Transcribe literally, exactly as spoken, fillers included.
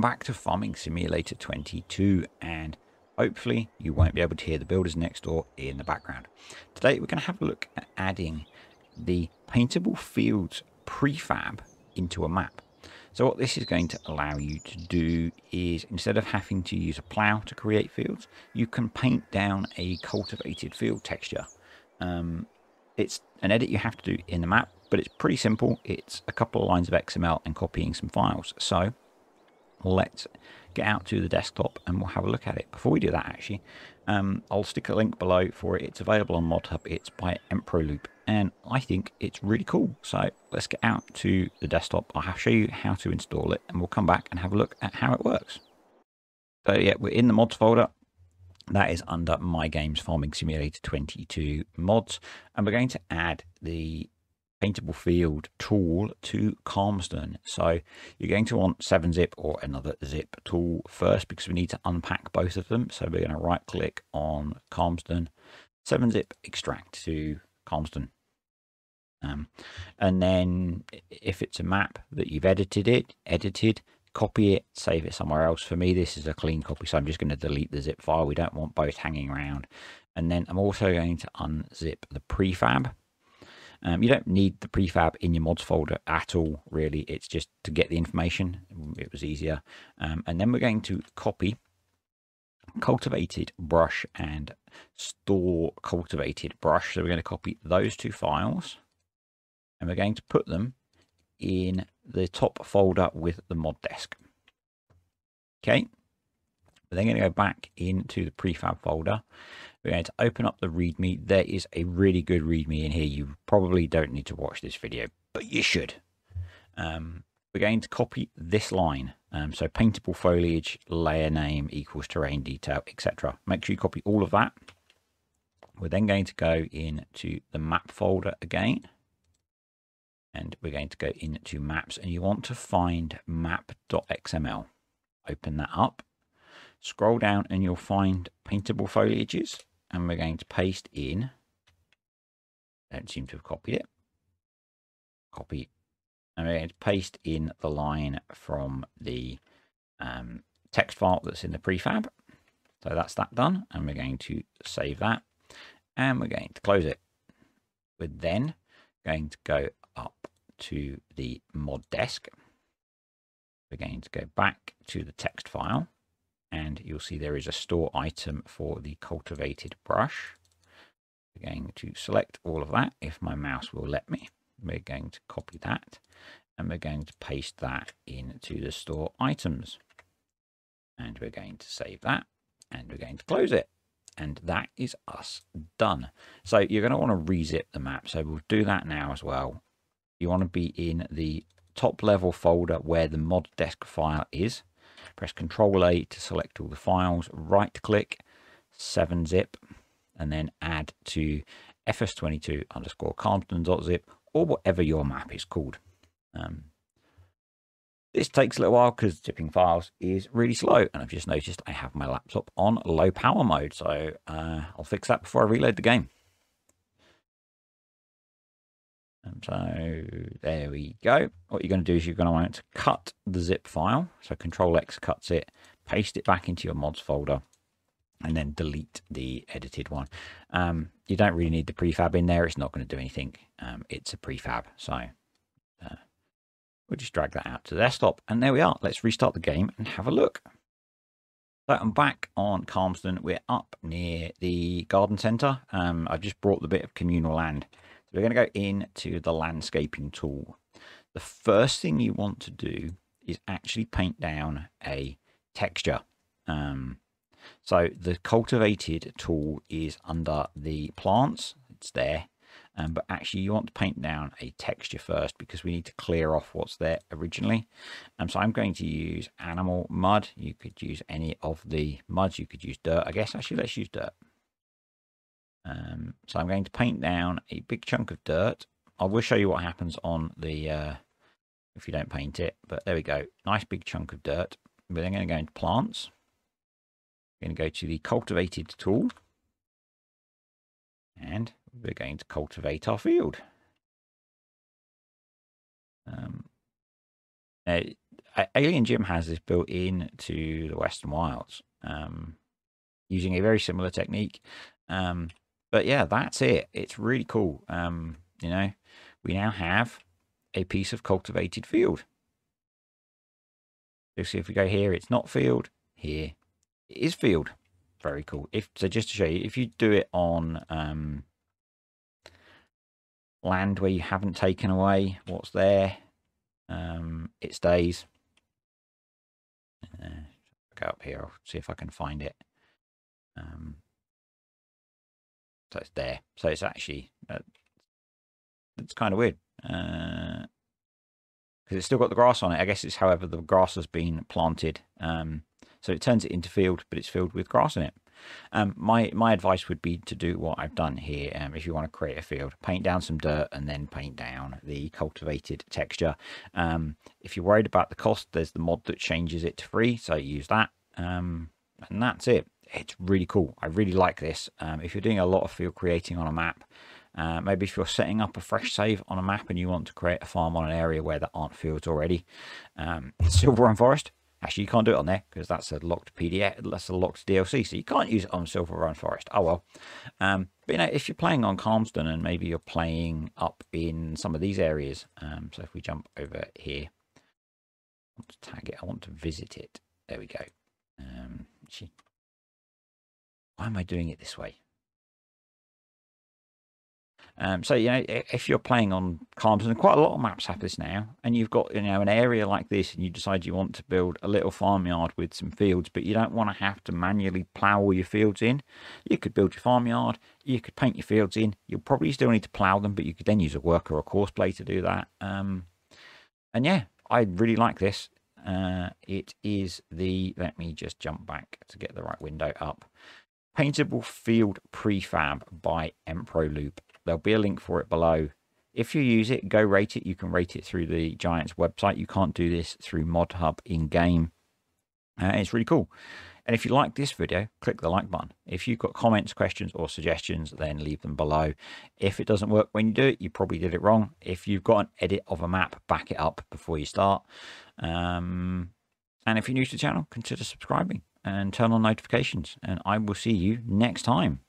welcome back to Farming Simulator twenty-two, and hopefully you won't be able to hear the builders next door in the background. Today we're going to have a look at adding the Paintable Fields prefab into a map. So what this is going to allow you to do is, instead of having to use a plough to create fields, you can paint down a cultivated field texture. Um, it's an edit you have to do in the map, but it's pretty simple. It's a couple of lines of X M L and copying some files. So let's get out to the desktop and we'll have a look at it. Before we do that, actually, um, I'll stick a link below for it. It's available on ModHub. It's by Emproloop, and I think it's really cool. So let's get out to the desktop. I'll show you how to install it, and we'll come back and have a look at how it works. So yeah, we're in the mods folder. That is under My Games Farming Simulator twenty-two mods, and we're going to add the Paintable Field tool to Calmsden. So you're going to want seven zip or another zip tool first, because we need to unpack both of them. So we're going to right click on Calmsden, seven zip, extract to Calmsden. Um, and then if it's a map that you've edited it, edited, copy it, save it somewhere else. For me, this is a clean copy, so I'm just going to delete the zip file. We don't want both hanging around. And then I'm also going to unzip the prefab. Um, you don't need the prefab in your mods folder at all, really. It's just to get the information. It was easier. Um, and then we're going to copy cultivated brush and store cultivated brush. So we're going to copy those two files, and we're going to put them in the top folder with the mod desk. Okay. We're then going to go back into the prefab folder. We're going to open up the README. There is a really good README in here. You probably don't need to watch this video, but you should. Um, we're going to copy this line. Um, so paintable foliage, layer name equals terrain detail, et cetera. Make sure you copy all of that. We're then going to go into the map folder again, and we're going to go into maps, and you want to find map dot X M L. Open that up. Scroll down and you'll find paintable foliages, and we're going to paste in. Don't seem to have copied it. Copy. And we're going to paste in the line from the um, text file that's in the prefab. So that's that done. And we're going to save that, and we're going to close it. We're then going to go up to the mod desk. We're going to go back to the text file, and you'll see there is a store item for the cultivated brush. We're going to select all of that, if my mouse will let me. We're going to copy that, and we're going to paste that into the store items. And we're going to save that, and we're going to close it. And that is us done. So you're going to want to rezip the map. So we'll do that now as well. You want to be in the top level folder where the mod desk file is. Press control A to select all the files, right click, seven zip, and then add to F S twenty-two underscore Calmsden dot zip, or whatever your map is called. Um, this takes a little while because zipping files is really slow, and I've just noticed I have my laptop on low power mode, so uh, I'll fix that before I reload the game. And so there we go. What you're going to do is you're going to want to cut the zip file. So control X cuts it, paste it back into your mods folder, and then delete the edited one. Um, you don't really need the prefab in there. It's not going to do anything. Um, it's a prefab. So uh, we'll just drag that out to the desktop. And there we are. Let's restart the game and have a look. So I'm back on Calmsden. We're up near the garden centre. Um, I've just brought the bit of communal land. We're going to go into the landscaping tool. The first thing you want to do is actually paint down a texture. Um, so the cultivated tool is under the plants. It's there. Um, but actually you want to paint down a texture first, because we need to clear off what's there originally. Um, so I'm going to use animal mud. You could use any of the muds. You could use dirt, I guess. Actually, let's use dirt. Um, so I'm going to paint down a big chunk of dirt. I will show you what happens on the, uh, if you don't paint it, but there we go. Nice big chunk of dirt. We're then going to go into plants. We're going to go to the cultivated tool, and we're going to cultivate our field. Um, uh, Alien Jim has this built in to the Western Wilds, um, using a very similar technique. Um, but yeah, that's it. It's really cool. Um, you know, we now have a piece of cultivated field. You'll see if we go here, it's not field. Here it is field. Very cool. If so, just to show you, if you do it on um, land where you haven't taken away what's there, um, it stays. Uh, go up here, I'll see if I can find it. Um, so it's there. So it's actually uh, it's kind of weird because uh, it's still got the grass on it. I guess it's however the grass has been planted. Um, So it turns it into field, but it's filled with grass in it. Um, my, my advice would be to do what I've done here. Um, if you want to create a field, paint down some dirt and then paint down the cultivated texture. Um, if you're worried about the cost, there's the mod that changes it to free. So use that. Um, and that's it. It's really cool. I really like this. Um, if you're doing a lot of field creating on a map, uh, maybe if you're setting up a fresh save on a map and you want to create a farm on an area where there aren't fields already, um, Silver Run Forest. Actually, you can't do it on there because that's a locked P D F, that's a locked D L C, so you can't use it on Silver Run Forest. Oh well. Um, but you know, if you're playing on Calmsden and maybe you're playing up in some of these areas, um, so if we jump over here, I want to tag it, I want to visit it. There we go. Um, actually, why am I doing it this way? Um, so, you know, if you're playing on Calmsden, and quite a lot of maps have this now, and you've got, you know, an area like this and you decide you want to build a little farmyard with some fields, but you don't want to have to manually plough all your fields in. You could build your farmyard, you could paint your fields in. You'll probably still need to plough them, but you could then use a worker or a course play to do that. Um, and yeah, I really like this. Uh, it is the, let me just jump back to get the right window up. Paintable Field Prefab by Emproloop. There'll be a link for it below. If you use it, go rate it. You can rate it through the Giants website. You can't do this through Mod Hub in game. Uh, it's really cool. And if you like this video, click the like button. If you've got comments, questions or suggestions, then leave them below. If it doesn't work when you do it, you probably did it wrong. If you've got an edit of a map, back it up before you start. Um, and if you're new to the channel, consider subscribing and turn on notifications. And I will see you next time.